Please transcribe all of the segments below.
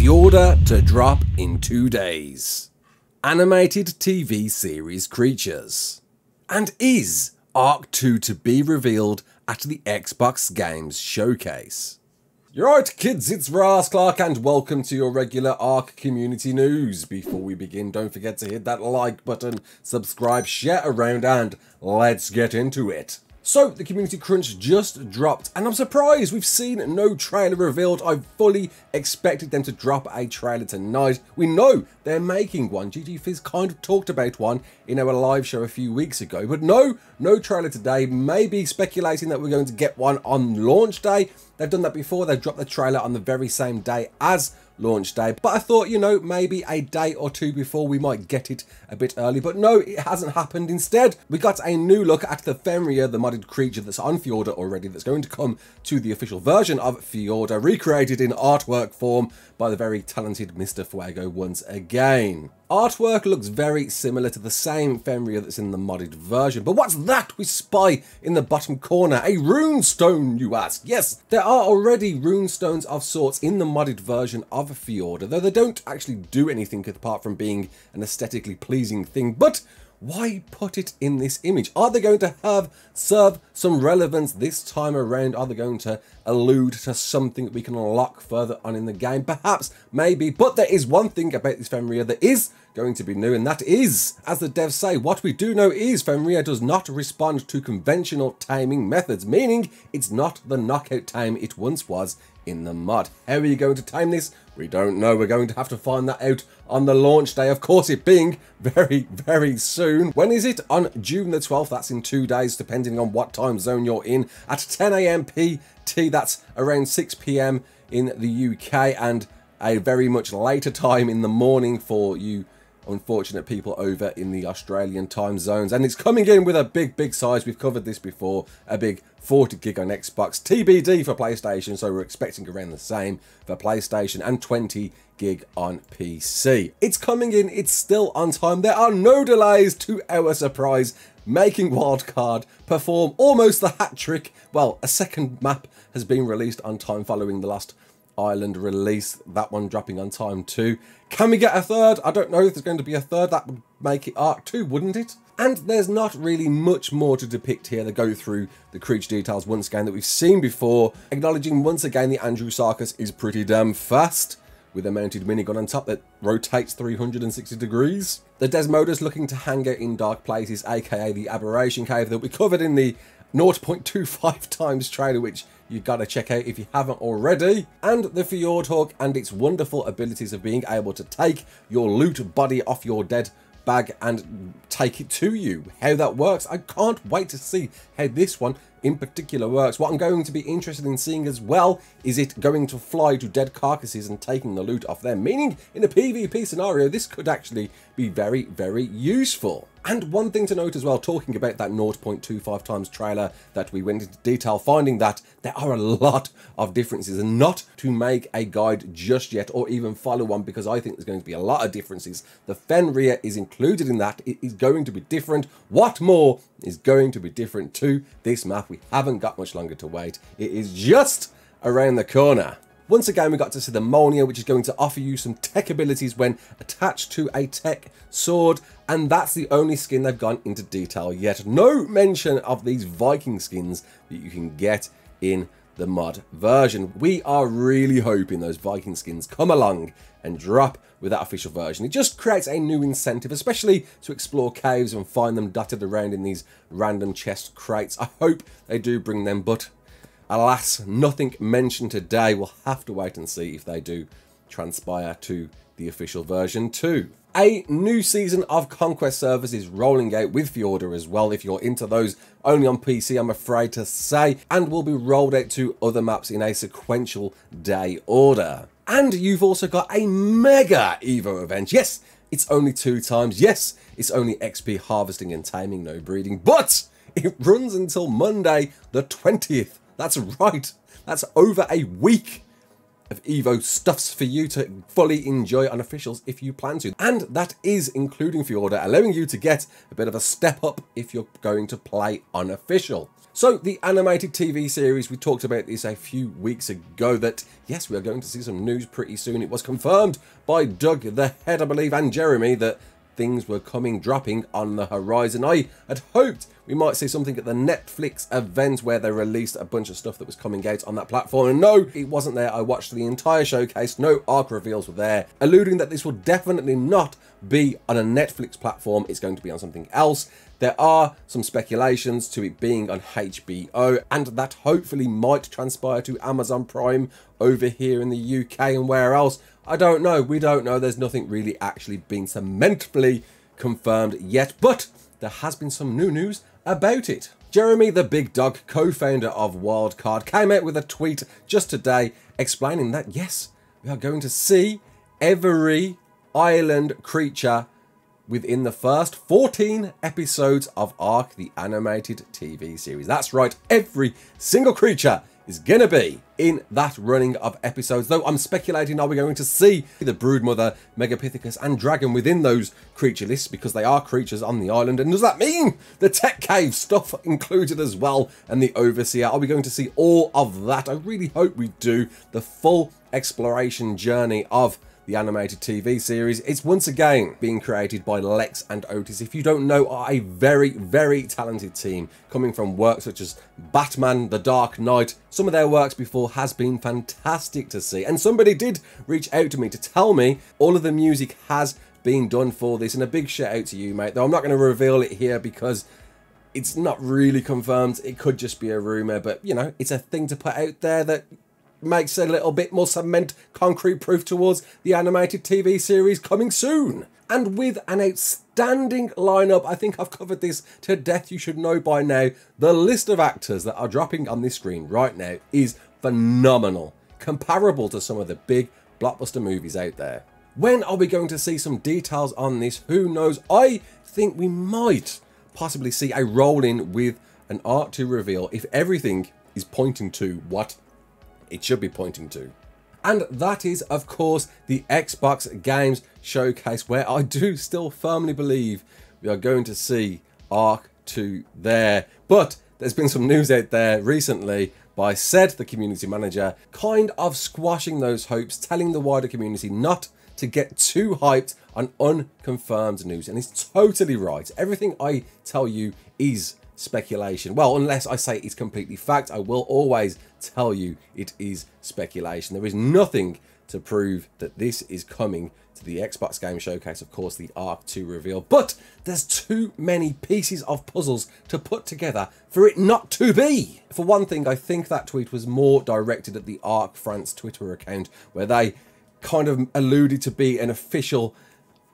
Fjordur to drop in 2 days. Animated TV series creatures. And is ARK 2 to be revealed at the Xbox Games Showcase? You're right, kids, it's Raasclark and welcome to your regular ARK community news. Before we begin, don't forget to hit that like button, subscribe, share around, and let's get into it. So, the Community Crunch just dropped, and I'm surprised we've seen no trailer revealed. I fully expected them to drop a trailer tonight. We know they're making one. GG Fizz kind of talked about one in our live show a few weeks ago, but no trailer today. Maybe speculating that we're going to get one on launch day. They've done that before. They've dropped the trailer on the very same day as launch day. But I thought, you know, maybe a day or two before we might get it a bit early. But no, it hasn't happened. Instead, we got a new look at the Fenrir, the modded creature that's on Fjordur already, that's going to come to the official version of Fjordur, recreated in artwork form by the very talented Mr. Fuego once again. Artwork looks very similar to the same Fenrir that's in the modded version. But what's that we spy in the bottom corner? A runestone, you ask? Yes, there are already runestones of sorts in the modded version of Fjordur, though they don't actually do anything apart from being an aesthetically pleasing thing. But why put it in this image? Are they going to serve some relevance this time around? Are they going to allude to something that we can unlock further on in the game? Perhaps, maybe, but there is one thing about this Fenrir that is going to be new, and that is, as the devs say, what we do know is Fenrir does not respond to conventional taming methods, meaning it's not the knockout tame it once was in the mod. How are you going to tame this? We don't know. We're going to have to find that out on the launch day, of course, it being very, very soon. When is it? On June the 12th, that's in 2 days, depending on what time zone you're in, at 10 AM PT, that's around 6 PM in the UK, and a very much later time in the morning for you unfortunate people over in the Australian time zones. And it's coming in with a big size. We've covered this before, a big 40 gig on Xbox, TBD for PlayStation, so we're expecting around the same for PlayStation, and 20 gig on PC. It's coming in, it's still on time, there are no delays to our surprise, making Wildcard perform almost the hat trick. Well, a second map has been released on time following the last Island release, that one dropping on time too. Can we get a third? I don't know if there's going to be a third. That would make it ARK 2, wouldn't it? And there's not really much more to depict here. They go through the creature details once again that we've seen before, acknowledging once again the Andrewsarchus is pretty damn fast, with a mounted minigun on top that rotates 360 degrees. The Desmodus looking to hang out in dark places, aka the Aberration Cave that we covered in the 0.25 times trailer, which you've got to check out if you haven't already. And the Fjordhawk and its wonderful abilities of being able to take your loot body off your dead bag and take it to you. How that works, I can't wait to see how this one in particular works. What I'm going to be interested in seeing as well is it going to fly to dead carcasses and taking the loot off them, meaning in a PvP scenario this could actually be very, very useful. And one thing to note as well, talking about that 0.25 times trailer that we went into detail, finding that there are a lot of differences, and not to make a guide just yet or even follow one, because I think there's going to be a lot of differences. The Fenrir is included in that. It is going to be different. What more is going to be different to this map? We haven't got much longer to wait. It is just around the corner. Once again, we got to see the Molnir, which is going to offer you some tech abilities when attached to a tech sword, and that's the only skin they've gone into detail yet. No mention of these Viking skins that you can get in the mod version. We are really hoping those Viking skins come along and drop with that official version. It just creates a new incentive, especially to explore caves and find them dotted around in these random chest crates. I hope they do bring them, but alas, nothing mentioned today. We'll have to wait and see if they do transpire to the official version too. A new season of Conquest servers is rolling out with Fjordur as well, if you're into those. Only on PC, I'm afraid to say, and will be rolled out to other maps in a sequential day order. And you've also got a mega Evo event. Yes, it's only 2 times. Yes, it's only XP harvesting and taming, no breeding, but it runs until Monday the 20th. That's right, that's over a week of Evo stuffs for you to fully enjoy on officials if you plan to. And that is including Fjordur, allowing you to get a bit of a step up if you're going to play on official. So the animated TV series, we talked about this a few weeks ago, that yes, we are going to see some news pretty soon. It was confirmed by Doug, the head, I believe, and Jeremy, that things were dropping on the horizon. I had hoped we might see something at the Netflix event where they released a bunch of stuff that was coming out on that platform, and no, it wasn't there. I watched the entire showcase, no ARK reveals were there, alluding that this will definitely not be on a Netflix platform, it's going to be on something else. There are some speculations to it being on HBO, and that hopefully might transpire to Amazon Prime over here in the UK, and where else, I don't know. We don't know. There's nothing really actually been cementally confirmed yet, but there has been some new news about it. Jeremy, the big dog, co-founder of Wildcard, came out with a tweet just today explaining that yes, we are going to see every island creature within the first 14 episodes of ARK, the animated TV series. That's right, every single creature is gonna be in that running of episodes. Though I'm speculating, are we going to see the Broodmother, Megapithecus and Dragon within those creature lists, because they are creatures on the island? And does that mean the Tech Cave stuff included as well, and the Overseer? Are we going to see all of that? I really hope we do. The full exploration journey of the animated TV series. It's once again being created by Lex and Otis. If you don't know, are a very, very talented team coming from work such as Batman, The Dark Knight. Some of their works before has been fantastic to see. And somebody did reach out to me to tell me all of the music has been done for this. And a big shout out to you, mate. Though I'm not going to reveal it here because it's not really confirmed. It could just be a rumor, but you know, it's a thing to put out there that makes a little bit more cement, concrete proof towards the animated TV series coming soon. And with an outstanding lineup, I think I've covered this to death, you should know by now, the list of actors that are dropping on this screen right now is phenomenal, comparable to some of the big blockbuster movies out there. When are we going to see some details on this? Who knows? I think we might possibly see a roll-in with an ARK 2 reveal if everything is pointing to what it should be pointing to. And that is, of course, the Xbox Games Showcase, where I do still firmly believe we are going to see ARK 2 there. But there's been some news out there recently by Zed, the community manager, kind of squashing those hopes, telling the wider community not to get too hyped on unconfirmed news. And he's totally right. Everything I tell you is speculation. Well, unless I say it's completely fact, I will always tell you it is speculation. There is nothing to prove that this is coming to the Xbox Game Showcase, of course, the ARK 2 reveal. But there's too many pieces of puzzles to put together for it not to be. For one thing, I think that tweet was more directed at the ARK France Twitter account, where they kind of alluded to be an official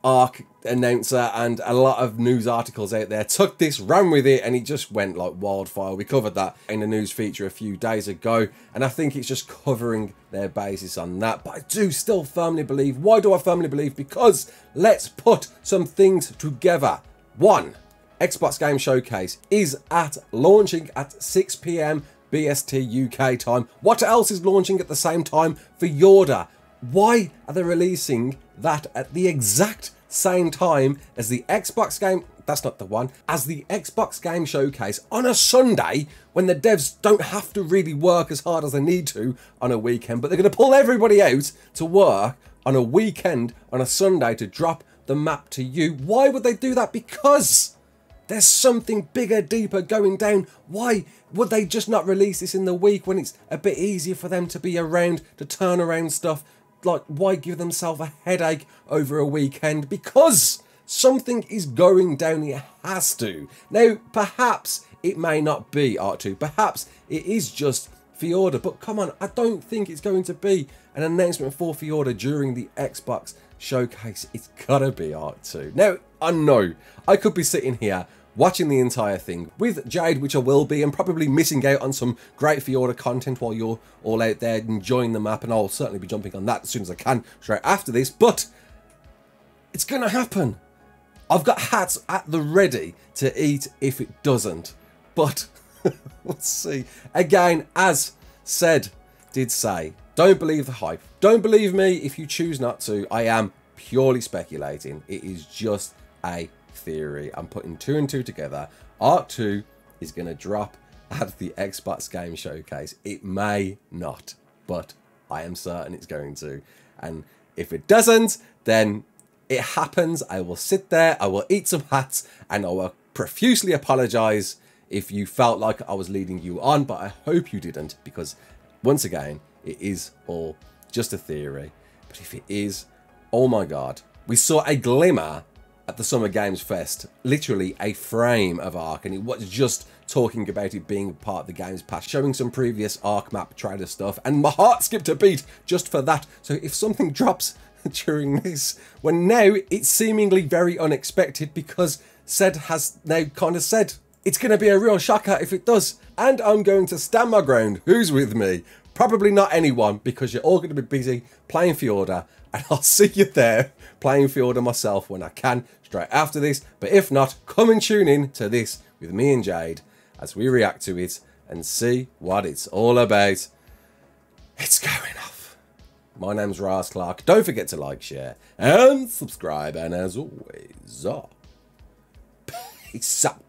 ARK announcer, and a lot of news articles out there took this, ran with it, and it just went like wildfire. We covered that in a news feature a few days ago, and I think it's just covering their bases on that. But I do still firmly believe. Why do I firmly believe? Because let's put some things together. One, Xbox Game Showcase is launching at 6 PM BST UK time. What else is launching at the same time? Fjordur. Why are they releasing that at the exact same time as the Xbox game? That's not the one. As the Xbox Game Showcase on a Sunday, when the devs don't have to really work as hard as they need to on a weekend, but they're going to pull everybody out to work on a weekend on a Sunday to drop the map to you. Why would they do that? Because there's something bigger, deeper going down. Why would they just not release this in the week when it's a bit easier for them to be around, to turn around stuff? Like, why give themselves a headache over a weekend? Because something is going down, it has to. Now, perhaps it may not be ARK 2, perhaps it is just Fjordur, but come on, I don't think it's going to be an announcement for Fjordur during the Xbox Showcase. It's gotta be ARK 2. Now, I know, I could be sitting here watching the entire thing with Jade, which I will be, and probably missing out on some great Fjordur content while you're all out there enjoying the map, and I'll certainly be jumping on that as soon as I can straight after this, but it's gonna happen. I've got hats at the ready to eat if it doesn't, but let's see. Again, as Zed did say, Don't believe the hype. Don't believe me if you choose not to. I am purely speculating. It is just a theory. I'm putting 2 and 2 together. ARK 2 is going to drop at the Xbox Game Showcase. It may not, but I am certain it's going to. And if it doesn't, then it happens. I will sit there, I will eat some hats, and I will profusely apologise if you felt like I was leading you on, but I hope you didn't, because once again, it is all just a theory. But if it is, oh my god. We saw a glimmer at the Summer Games Fest, literally a frame of ARK, and it was just talking about it being part of the game's past, showing some previous ARK map trailer stuff, and my heart skipped a beat just for that. So if something drops during this, when now it's seemingly very unexpected, because Zed has now kind of said it's going to be a real shocker if it does, and I'm going to stand my ground. Who's with me? Probably not anyone, because you're all going to be busy playing Fjordur, and I'll see you there playing Fjordur myself when I can straight after this. But if not, come and tune in to this with me and Jade as we react to it and see what it's all about. It's going off. My name's Raasclark. Don't forget to like, share and subscribe, and as always, peace out.